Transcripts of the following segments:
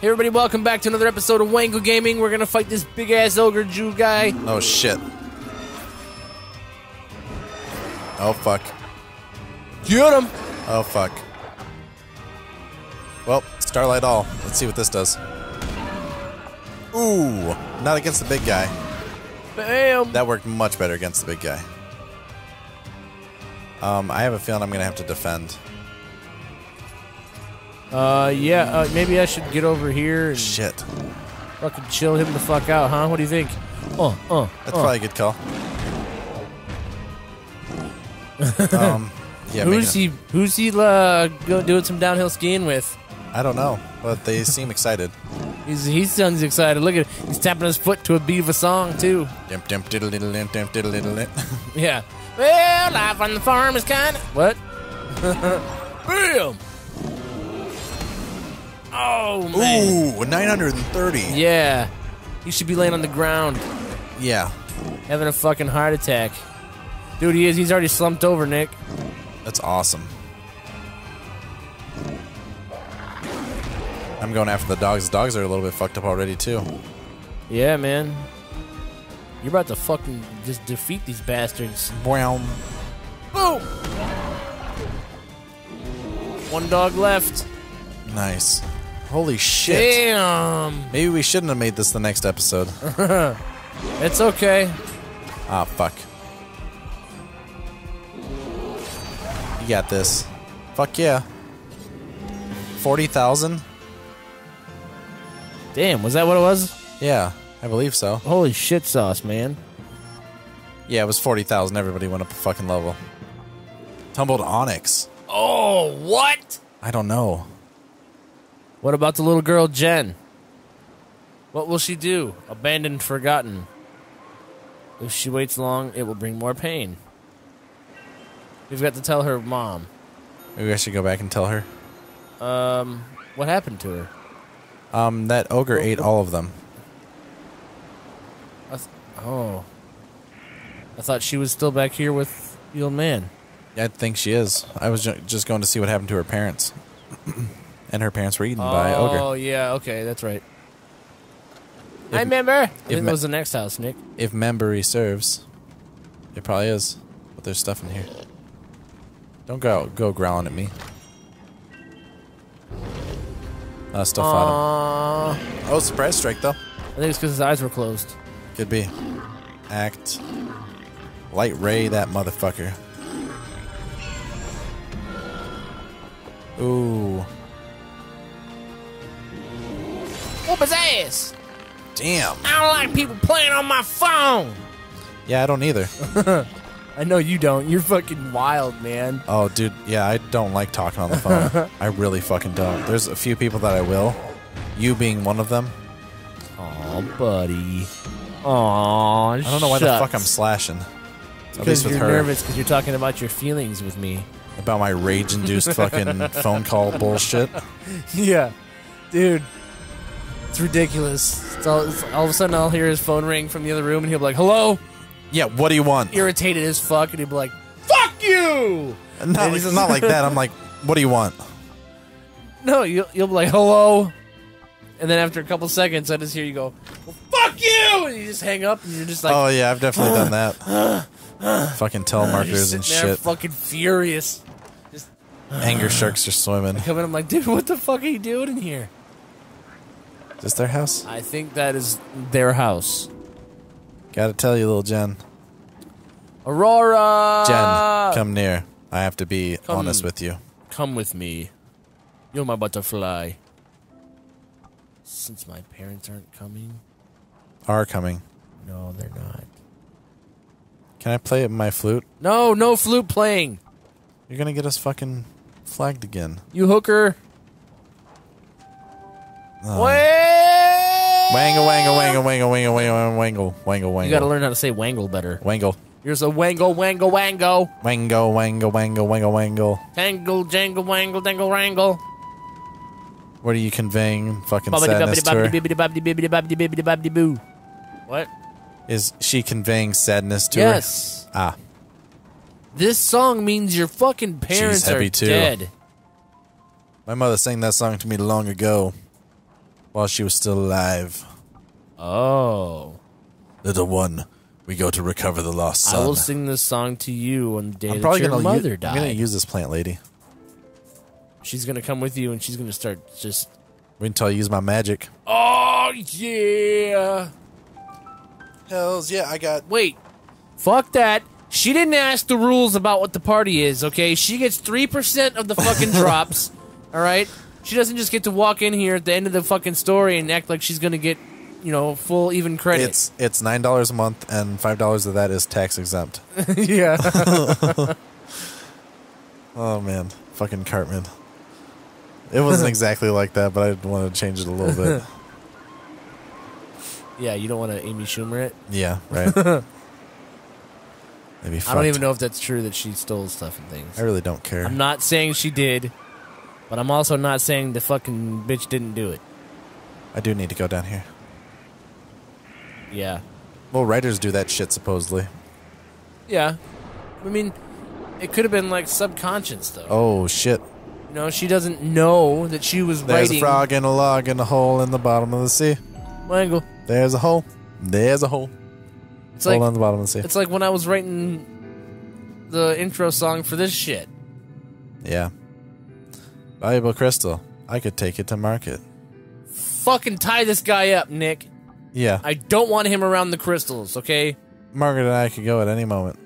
Hey everybody, welcome back to another episode of Wangle Gaming. We're gonna fight this big ass ogre Jew guy. Oh shit. Oh fuck. Get him! Oh fuck. Well, Starlight all. Let's see what this does. Ooh, not against the big guy. Bam! That worked much better against the big guy. I have a feeling I'm gonna have to defend. Maybe I should get over here and shit. Fucking chill him the fuck out, huh? What do you think? That's probably a good call. Yeah. Who's he doing some downhill skiing with? I don't know, but they seem excited. He sounds excited. Look at him. He's tapping his foot to a beat of a song too. Dimp dimp diddle diddle dimp dimp diddle diddle dimp. Yeah. Well, life on the farm is kind of what? Bam! Oh, man. Ooh, 930. Yeah. He should be laying on the ground. Yeah. Having a fucking heart attack. Dude, he is. He's already slumped over, Nick. That's awesome. I'm going after the dogs. The dogs are a little bit fucked up already, too. Yeah, man. You're about to fucking just defeat these bastards. Boom. Boom. One dog left. Nice. Holy shit. Damn. Maybe we shouldn't have made this the next episode. It's okay. Ah, fuck. You got this. Fuck yeah. 40,000? Damn, was that what it was? Yeah, I believe so. Holy shit sauce, man. Yeah, it was 40,000. Everybody went up a fucking level. Tumbled Onyx. Oh, what? I don't know. What about the little girl, Jen? What will she do? Abandoned, forgotten. If she waits long, it will bring more pain. We've got to tell her mom. Maybe I should go back and tell her. What happened to her? That ogre ate all of them. I thought she was still back here with the old man. Yeah, I think she is. I was just going to see what happened to her parents. And her parents were eaten by ogre. Oh, yeah, okay, that's right. I remember! I think it was the next house, Nick. If memory serves, it probably is. But there's stuff in here. Don't go growling at me. Still fought him. Oh, surprise strike, though. I think it's because his eyes were closed. Could be. Act. Light ray that motherfucker. Ooh. Whoop his ass! Damn. I don't like people playing on my phone! Yeah, I don't either. I know you don't. You're fucking wild, man. Oh, dude. Yeah, I don't like talking on the phone. I really fucking don't. There's a few people that I will. You being one of them. Aw, buddy. Aw, I don't know why the fuck I'm slashing. At least with her. You're nervous because you're talking about your feelings with me. About my rage-induced fucking phone call bullshit. Yeah. Dude. It's ridiculous. All of a sudden, I'll hear his phone ring from the other room, and he'll be like, "Hello." Yeah, what do you want? Irritated as fuck, and he'll be like, "Fuck you!" No, it's not like that. I'm like, "What do you want?" No, you'll be like, "Hello," and then after a couple seconds, I just hear you go, "Well, fuck you!" And you just hang up, and you're just like, "Oh yeah, I've definitely done that." Fucking telemarketers and shit. There fucking furious. Just anger sharks are swimming. I come in, I'm like, dude, what the fuck are you doing in here? Is this their house? I think that is their house. Gotta tell you, little Jen. Aurora! Jen, come near. I have to be honest with you. Come with me. You're my butterfly. Since my parents aren't coming... Are coming. No, they're not. Can I play my flute? No, no flute playing! You're gonna get us fucking flagged again. You hooker! Wangle, wangle, wangle, wangle, wangle, wangle, wangle, wangle, wangle. You gotta learn how to say wangle better. Wangle. Here's a wangle, wangle, wangle. Wangle, wangle, wangle, wangle, wangle. Tangle, jangle, wangle, dangle, wrangle. What are you conveying? Fucking sadness to her? What? Is she conveying sadness to her? Yes. Ah. This song means your fucking parents are dead. My mother sang that song to me long ago. while she was still alive. Oh. Little one, we go to recover the lost son. I will sing this song to you on the day that your mother died. I'm going to use this plant lady. She's going to come with you, and she's going to start just... Wait until I use my magic. Oh, yeah. Hells yeah, I got... Wait. Fuck that. She didn't ask the rules about what the party is, okay? She gets 3% of the fucking drops, all right? She doesn't just get to walk in here at the end of the fucking story and act like she's going to get, you know, full even credit. It's $9 a month, and $5 of that is tax exempt. Yeah. Oh, man. Fucking Cartman. It wasn't exactly like that, but I wanted to change it a little bit. Yeah, you don't want to Amy Schumer it? Yeah, right. I don't even know if that's true that she stole stuff and things. I really don't care. I'm not saying she did, but I'm also not saying the fucking bitch didn't do it. I do need to go down here. Yeah. Well, writers do that shit, supposedly. Yeah. I mean, it could have been, like, subconscious, though. Oh, shit. You know, she doesn't know that she was writing. There's a frog and a log and a hole in the bottom of the sea. Wangle. There's a hole. There's a hole. It's like, hold on the bottom and see. It's like when I was writing the intro song for this shit. Yeah. Valuable crystal. I could take it to market. Fucking tie this guy up, Nick. Yeah. I don't want him around the crystals, okay? Margaret and I could go at any moment.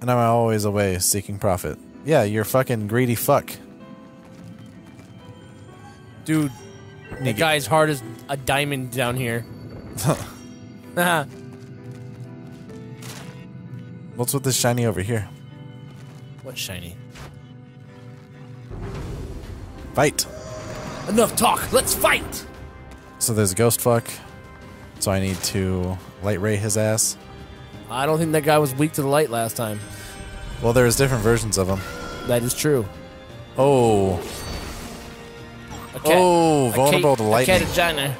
And I'm always away seeking profit. Yeah, you're fucking greedy fuck. Dude, the guy's hard as a diamond down here. Haha. What's with this shiny over here? What shiny? Fight! Enough talk! Let's fight! So there's a ghost fuck. So I need to light ray his ass. I don't think that guy was weak to the light last time. Well, there was different versions of him. That is true. Oh. Oh, vulnerable to lightning. Catagina.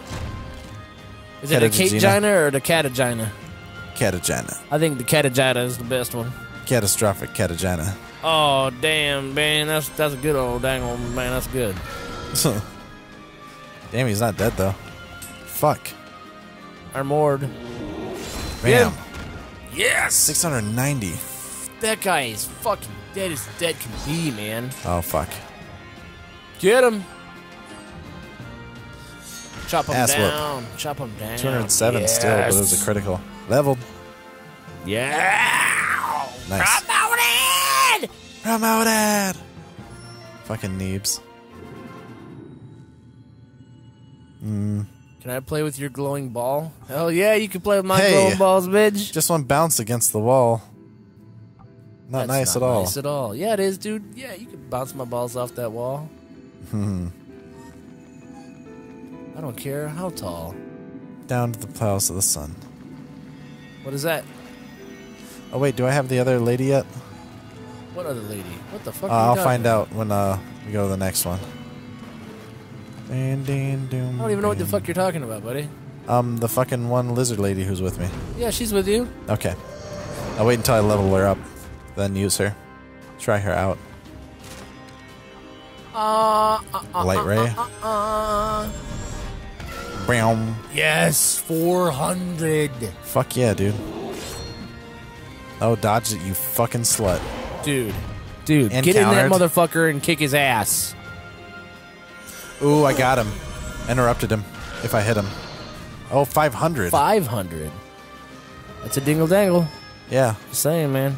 Is it a Categina or the Catagina? Catagina. I think the Catagina is the best one. Catastrophic Catagina. Oh, damn, man. That's a good old dang old man. That's good. Damn, he's not dead, though. Fuck. Armored. Bam. Yeah. Yes! 690. That guy is fucking dead as dead can be, man. Oh, fuck. Get him. Chop him down. Chop him down. 207 still, but it was a critical. Leveled. Yeah. Nice. Promoted. Promoted. Fucking Neebs. Mm. Can I play with your glowing ball? Hell yeah, you can play with my glowing balls, bitch. Just one bounce against the wall. Not nice at all. Not nice at all. Yeah, it is, dude. Yeah, you can bounce my balls off that wall. Hmm. I don't care how tall. Down to the plows of the sun. What is that? Oh, wait, do I have the other lady yet? What other lady? What the fuck? I'll find out when we go to the next one. I don't even know what the fuck you're talking about, buddy. The fucking one lizard lady who's with me. Yeah, she's with you. Okay. I'll wait until I level her up, then use her. Try her out. Light ray. Bam. Yes, 400. Fuck yeah, dude. Oh, dodge it, you fucking slut. Dude, get in that motherfucker and kick his ass. Ooh, I got him. Interrupted him if I hit him. Oh, 500. 500. That's a dingle dangle. Yeah. Just saying, man.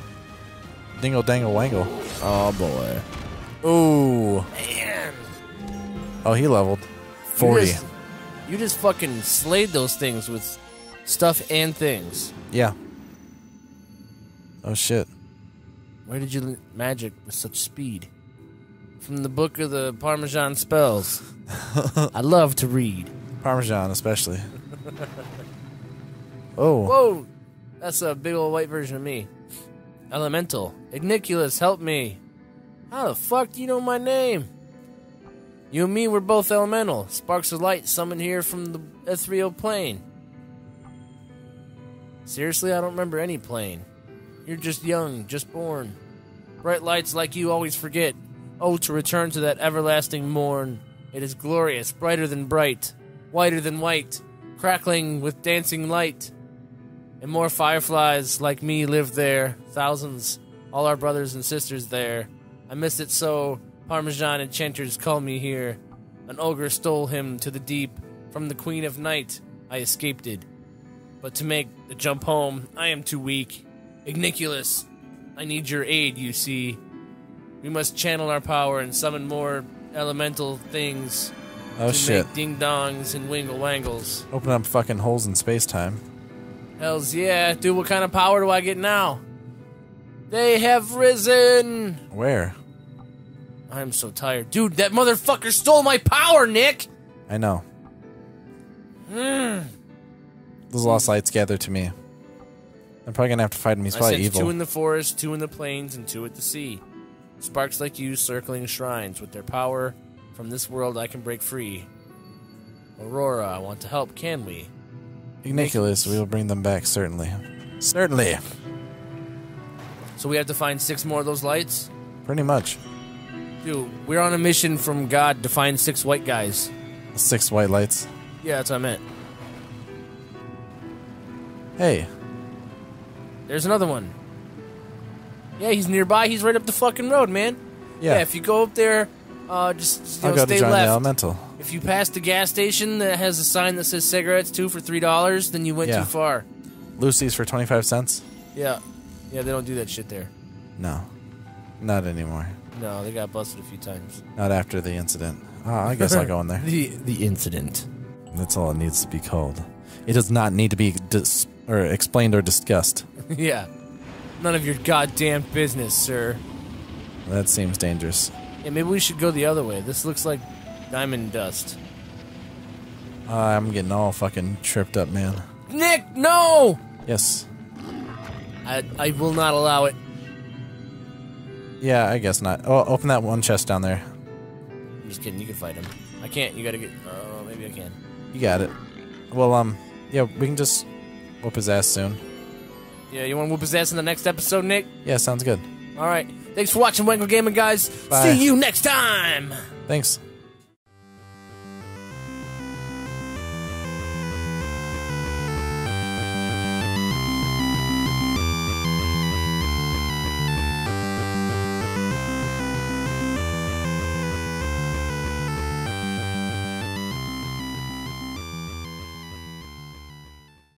Dingle dangle wangle. Oh, boy. Ooh. Man. Oh, he leveled. 40. You just fucking slayed those things with stuff and things. Yeah. Oh, shit. Where did you learn magic with such speed? From the book of the Parmesan spells. I love to read. Parmesan, especially. Oh. Whoa! That's a big old white version of me. Elemental. Igniculus, help me. How the fuck do you know my name? You and me, we're both elemental. Sparks of light summoned here from the ethereal plane. Seriously, I don't remember any plane. You're just young, just born. Bright lights like you always forget. Oh, to return to that everlasting morn. It is glorious, brighter than bright. whiter than white, crackling with dancing light. And more fireflies like me live there, thousands, all our brothers and sisters there. I missed it so, Parmesan enchanters call me here. An ogre stole him to the deep, from the Queen of Night, I escaped it. But to make the jump home, I am too weak. Igniculus, I need your aid, you see. We must channel our power and summon more elemental things make ding-dongs and wingle-wangles. Open up fucking holes in space-time. Hells yeah. Dude, what kind of power do I get now? They have risen! Where? I'm so tired. Dude, that motherfucker stole my power, Nick! I know. Those lost lights gather to me. I'm probably gonna have to fight him. He's probably evil. 2 in the forest, 2 in the plains, and 2 at the sea. Sparks like you circling shrines. With their power, from this world I can break free. Aurora, I want to help, can we? Igniculus, we will bring them back, certainly. Certainly! So we have to find 6 more of those lights? Pretty much. Dude, we're on a mission from God to find 6 white guys. 6 white lights? Yeah, that's what I meant. Hey. There's another one. Yeah, he's nearby. He's right up the fucking road, man. Yeah, if you go up there, just you know, stay left. Elemental. If you pass the gas station that has a sign that says cigarettes 2 for $3, then you went too far. Lucy's for 25 cents. Yeah, yeah, they don't do that shit there. No, not anymore. No, they got busted a few times. Not after the incident. Oh, I guess I'll go in there. The incident. That's all it needs to be called. It does not need to be explained or discussed. Yeah. None of your goddamn business, sir. That seems dangerous. Yeah, maybe we should go the other way. This looks like diamond dust. I'm getting all fucking tripped up, man. Nick, no! Yes. I will not allow it. Yeah, I guess not. Oh, open that one chest down there. I'm just kidding. You can fight him. I can't. You gotta get... Oh, maybe I can. You got it. Well, yeah, we can just whoop his ass soon. Yeah, you want to whoop his ass in the next episode, Nick? Yeah, sounds good. All right. Thanks for watching Wangle Gaming, guys. Bye. See you next time. Thanks.